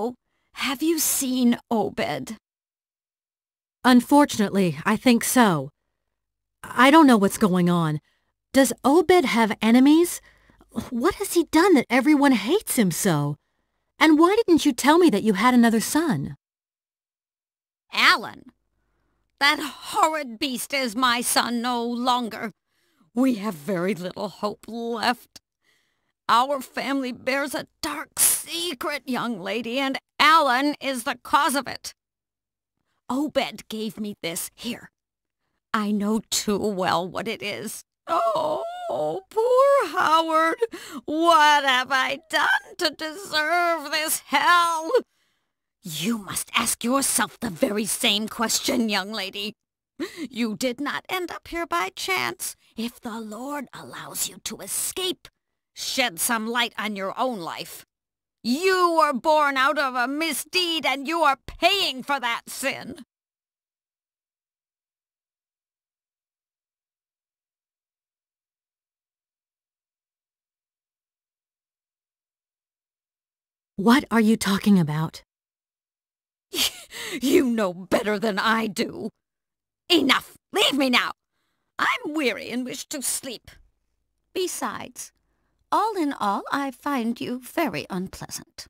"Oh, have you seen Obed?" "Unfortunately, I think so. I don't know what's going on. Does Obed have enemies? What has he done that everyone hates him so? And why didn't you tell me that you had another son?" "Alan, that horrid beast is my son no longer. We have very little hope left. Our family bears a dark secret, young lady, and Alan is the cause of it. Obed gave me this. Here. I know too well what it is. Oh, poor Howard. What have I done to deserve this hell? You must ask yourself the very same question, young lady. You did not end up here by chance. If the Lord allows you to escape, shed some light on your own life. You were born out of a misdeed, and you are paying for that sin." "What are you talking about?" "You know better than I do. Enough! Leave me now! I'm weary and wish to sleep. Besides, all in all, I find you very unpleasant."